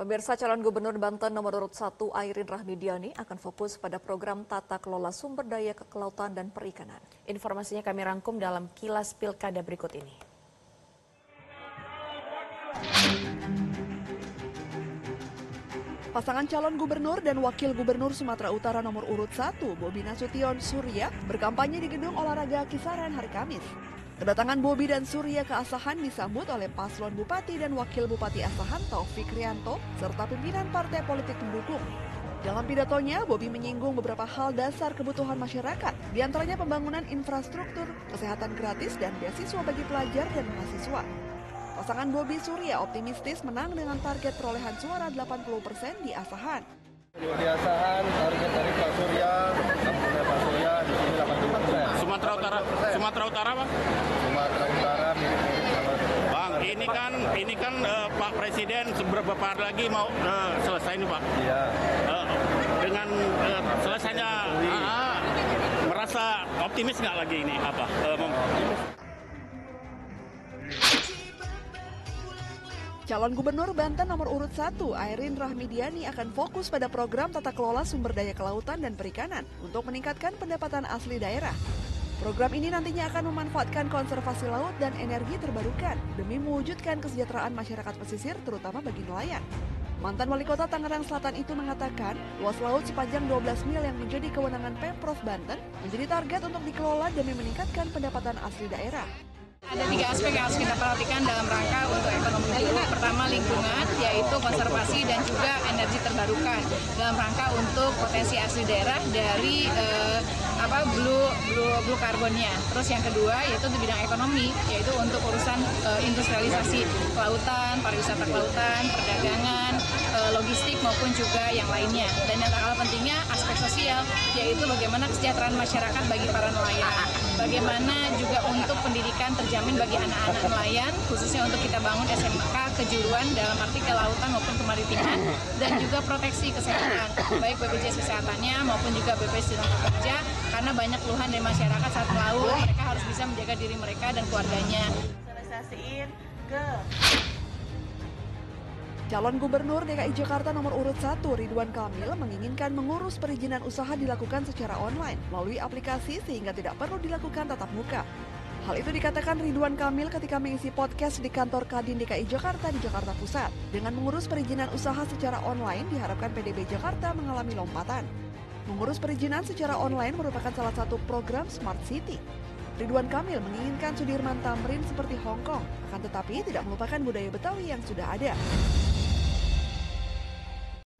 Pemirsa, calon gubernur Banten nomor urut 1 Airin Rachmi Diany akan fokus pada program tata kelola sumber daya kelautan dan perikanan. Informasinya kami rangkum dalam kilas pilkada berikut ini. Pasangan calon gubernur dan wakil gubernur Sumatera Utara nomor urut 1 Bobby Nasution Surya berkampanye di gedung olahraga Kisaran hari Kamis. Kedatangan Bobby dan Surya ke Asahan disambut oleh paslon Bupati dan Wakil Bupati Asahan Taufik Rianto serta pimpinan partai politik pendukung. Dalam pidatonya, Bobby menyinggung beberapa hal dasar kebutuhan masyarakat, diantaranya pembangunan infrastruktur, kesehatan gratis, dan beasiswa bagi pelajar dan mahasiswa. Pasangan Bobby Surya optimistis menang dengan target perolehan suara 80% di Asahan. Di Asahan, target dari Pak Surya, di sini 80%. Sumatera Utara, Pak? Sumatera Utara, Bang, ini kan Pak Presiden seberapa hari lagi mau selesai nih, Pak? Iya. Dengan selesainya, merasa optimis nggak lagi ini apa? Calon Gubernur Banten nomor urut 1, Airin Rachmi Diany akan fokus pada program tata kelola sumber daya kelautan dan perikanan untuk meningkatkan pendapatan asli daerah. Program ini nantinya akan memanfaatkan konservasi laut dan energi terbarukan demi mewujudkan kesejahteraan masyarakat pesisir terutama bagi nelayan. Mantan Wali Kota Tangerang Selatan itu mengatakan luas laut sepanjang 12 mil yang menjadi kewenangan Pemprov Banten menjadi target untuk dikelola demi meningkatkan pendapatan asli daerah. Ada 3 aspek yang harus kita perhatikan dalam rangka untuk ekonomi hijau. Pertama, lingkungan, yaitu konservasi dan juga energi terbarukan dalam rangka untuk potensi asli daerah dari blue karbonnya. Terus yang kedua yaitu di bidang ekonomi, yaitu untuk urusan industrialisasi kelautan, pariwisata kelautan, perdagangan, logistik maupun juga yang lainnya. Dan yang tak kalah pentingnya aspek sosial, yaitu bagaimana kesejahteraan masyarakat bagi para nelayan, bagaimana juga untuk pendidikan terjamin bagi anak-anak nelayan, khususnya untuk kita bangun SMK kejuruan dalam arti kelautan maupun kemaritiman, dan juga proteksi kesehatan, baik BPJS kesehatannya maupun juga BPJS Tenaga Kerja. Karena banyak keluhan dari masyarakat saat melaut, mereka harus bisa menjaga diri mereka dan keluarganya. Calon Gubernur DKI Jakarta nomor urut 1 Ridwan Kamil menginginkan mengurus perizinan usaha dilakukan secara online melalui aplikasi sehingga tidak perlu dilakukan tatap muka. Hal itu dikatakan Ridwan Kamil ketika mengisi podcast di kantor Kadin DKI Jakarta di Jakarta Pusat. Dengan mengurus perizinan usaha secara online, diharapkan PDB Jakarta mengalami lompatan. Mengurus perizinan secara online merupakan salah satu program Smart City. Ridwan Kamil menginginkan Sudirman Tamrin seperti Hong Kong, akan tetapi tidak melupakan budaya Betawi yang sudah ada.